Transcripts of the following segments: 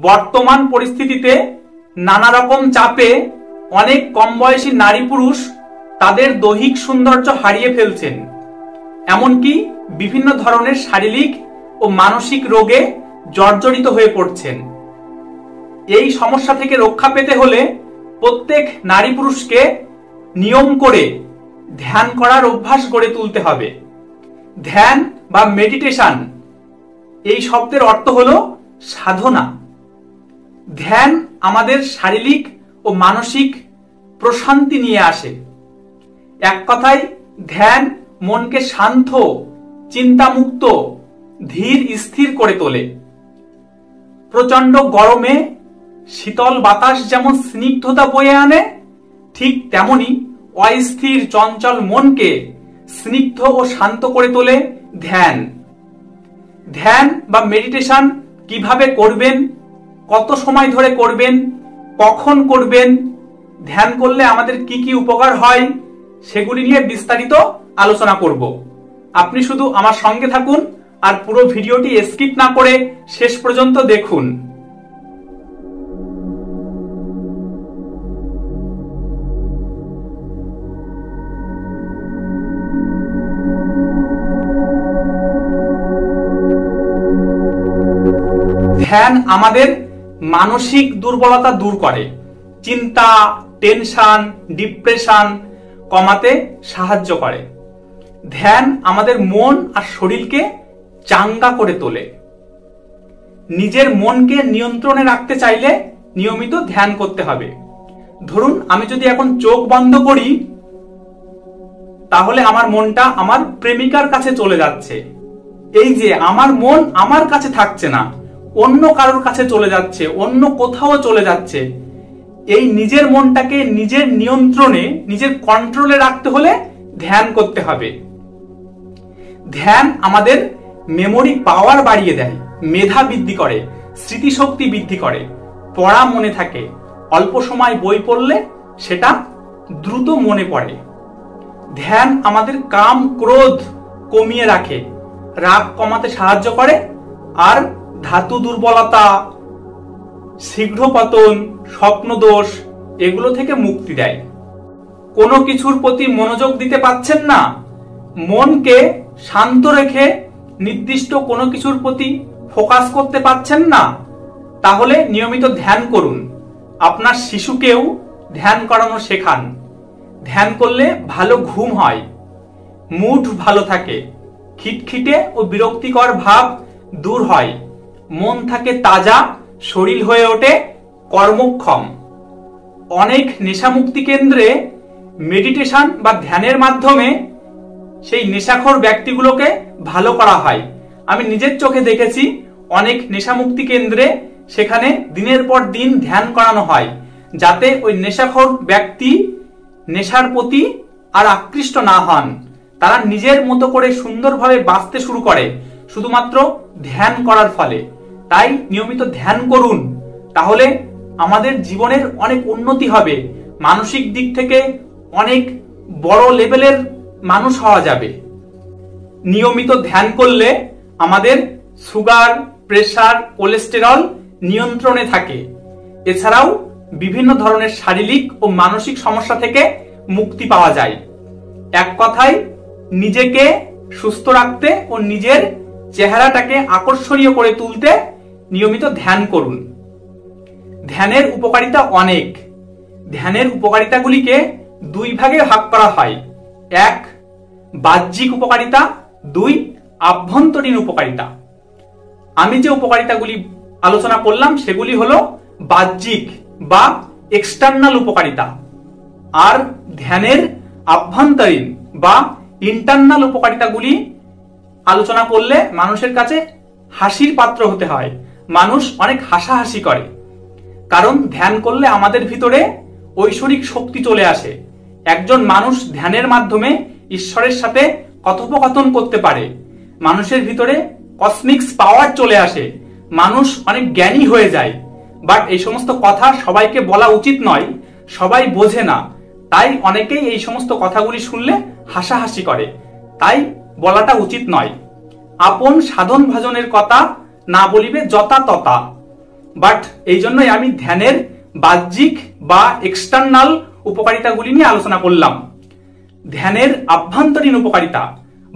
बर्तमान परिस्थितिते नाना रकम चापे अनेक कम बयसी नारी पुरुष तादेर दैहिक सौंदर्य हारिये फेलछेन, एमनकि विभिन्न धरनेर शारीरिक और मानसिक रोगे जर्जरित हये पड़छेन। एई समस्या थेके रक्षा पेते होले प्रत्येक नारी पुरुषके नियम करे ध्यान करार अभ्यास गड़े तुलते हबे। ध्यान बा मेडिटेशन एई शब्देर अर्थ हलो साधना। ध्यान आमादेर शारीरिक और मानसिक प्रशांति निये आसे। एक कथाय ध्यान मन के शांत चिंतामुक्त धीर स्थिर करे तोले। प्रचंड गरमे शीतल बातास जेमन स्निग्धता बये आने, ठीक तेमनी अस्थिर चंचल मन के स्निग्ध और शांत करे तोले ध्यान। ध्यान बा मेडिटेशन किभाबे करबेन, कत समय धरे करबेन, कखन करबेन, ध्यान करले आमादेर की की उपकार हय सेगुली निये विस्तारित आलोचना करब। आपनि शुधु आमार संगे थाकुन और पुरो भिडियोटी स्किप ना करे शेष पर्यन्त देखुन। ध्यान आमादेर मानसिक दुर्बलता दूर करे, चिंता टेंशन डिप्रेशन कमाते साहाय्य करे। ध्यान आमादेर मन और शरीर के चांगा करे तोले। निजेर मन के नियंत्रणे रखते चाइले नियमित ध्यान करते हबे। धरुन आमी जोदि एखन चोख बंध करी ताहले आमार मनटा आमार प्रेमिकार काछे चले जाच्छे। एई जे आमार मन आमार काछे थाकछे ना, অন্য কারোর কাছে চলে যাচ্ছে, অন্য কোথাও চলে যাচ্ছে। এই নিজের মনটাকে নিজের নিয়ন্ত্রণে নিজের কন্ট্রোলে রাখতে হলে ধ্যান করতে হবে। ধ্যান আমাদের মেমোরি পাওয়ার বাড়িয়ে দেয়, মেধা বৃদ্ধি করে, স্মৃতিশক্তি বৃদ্ধি করে, পড়া মনে থাকে। অল্প সময় বই পড়লে সেটা দ্রুত মনে পড়ে। ধ্যান আমাদের কাম ক্রোধ কমিয়ে রাখে, রাগ কমাতে সাহায্য করে আর धातु दुर्बलता शीघ्र पतन स्वप्न दोष एगुलो थेके मुक्ति देय। कोनो किछुर प्रति मनोयोग दिते पाच्छेन ना, मन के शांत रेखे निर्दिष्ट कोनो किछुर प्रति फोकस करते पाच्छेन ना, ताहले नियमित ध्यान करुन। आपनार शिशुकेও ध्यान करानो शेखान। ध्यान करले भालो घुम हय, मूड भालो थाके, खिटखिटे और बिरक्तिकर भाव दूर हय, मन थाके ताजा, शरीर हये ओठे कर्मक्षम। अनेक नेशामुक्ति केंद्रे मेडिटेशन बा ध्यानेर माध्यमे सेई नेशाखोर व्यक्तिगुलोके भालो करा हय। आमी निजेर चोखे देखेछि अनेक नेशामुक्ति केंद्रे सेखाने दिनेर पर दिन ध्यान करानो हय जाते ओई नेशाखोर व्यक्ति नेशार प्रति आर आकृष्ट ना हन, तारा निजेर मतो करे सुंदरभावे बाँचते शुरू करे शुधुमात्र ध्यान करार फले। তাই নিয়মিত ধ্যান করুন, তাহলে আমাদের জীবনের অনেক উন্নতি হবে, মানসিক দিক থেকে অনেক বড় লেভেলের মানুষ হওয়া যাবে। নিয়মিত ধ্যান করলে আমাদের সুগার প্রেসার কোলেস্টেরল নিয়ন্ত্রণে থাকে, এছাড়াও বিভিন্ন ধরনের শারীরিক ও মানসিক সমস্যা থেকে মুক্তি পাওয়া যায়। এক কথায় নিজেকে সুস্থ রাখতে ও নিজের চেহারাটাকে আকর্ষণীয় করে তুলতে নিয়মিত ধ্যান করুন। ধ্যানের উপকারিতা অনেক। ধ্যানের উপকারিতাগুলিকে দুই ভাগে ভাগ করা হয়, এক বাহ্যিক উপকারিতা, দুই আভ্যন্তরীণ উপকারিতা। আমি যে উপকারিতাগুলি আলোচনা করলাম সেগুলি হলো বাহ্যিক বা এক্সটার্নাল উপকারিতা, আর ধ্যানের আভ্যন্তরীণ বা ইন্টারনাল উপকারিতাগুলি আলোচনা করলে মানুষের কাছে হাসির পাত্র হতে হয়। মানুষ অনেক হাসাহাসি করে, কারণ ধ্যান করলে আমাদের ভিতরে ঐশ্বরিক শক্তি চলে আসে। একজন মানুষ ধ্যানের মাধ্যমে ঈশ্বরের সাথে কথোপকথন করতে পারে, মানুষের ভিতরে কসমিক্স পাওয়ার চলে আসে, মানুষ অনেক জ্ঞানী হয়ে যায়। বাট এই সমস্ত কথা সবাইকে বলা উচিত নয়, সবাই বোঝে না, তাই অনেকেই এই সমস্ত কথাগুলি শুনলে হাসাহাসি করে, তাই বলাটা উচিত নয়। আপন সাধন ভজনের কথা না বলিবে যথা তথা। बाट एइजोन्नोई आमी ध्यानेर बाह्यिक बा एक्सटर्नल उपकारितागुली निये आलोचना करलाम। ध्यानेर आभ्यन्तरीण उपकारिता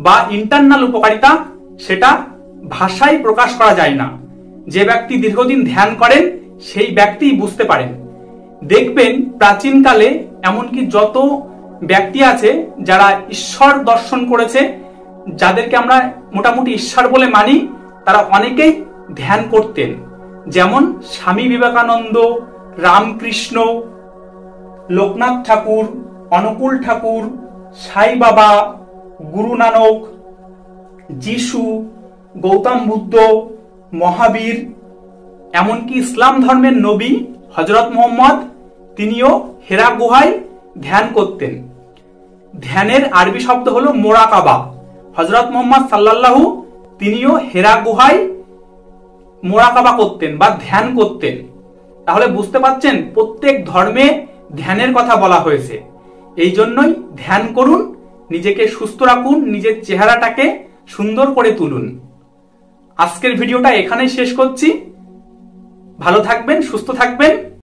बा इंटरनल उपकारिता सेटा भाषाय प्रकाश करा जाय ना। जे व्यक्ति दीर्घदिन ध्यान करें सेई व्यक्ति बुझते पारेन। देखबेन प्राचीनकाले एमनकि जत व्यक्ति आछे जारा ईश्वर दर्शन करेछे जादेरके आमरा मोटामुटी ईश्वर बोले मानी तारा अनेकेई ध्यान करतेन। जेमन स्वामी विवेकानंद, रामकृष्ण, लोकनाथ ठाकुर, अनुकूल ठाकुर, साई बाबा, गुरु नानक, जीशु, गौतम बुद्ध, महावीर, एमनकि इस्लाम धर्मेर नबी हजरत मोहम्मद तिनिओ हेरा गुहाय ध्यान करतें। ध्यानेर आरबी शब्द हलो मोराकाबा। हजरत मोहम्मद सल्लल्लाहु तिनिओ हेरा गुहाय मोराकाबा करतें बा ध्यान करतें। ताहले बुझते पारछेन प्रत्येक धर्मे ध्यानेर कथा बला हयेछे। एइजोन्नोई ध्यान करुन, निजेके सुस्थ राखुन, निजेर चेहाराटाके सुंदर करे तुलुन। आजकेर भिडियोटा एखानेई शेष करछि। ভালো থাকবেন, সুস্থ থাকবেন।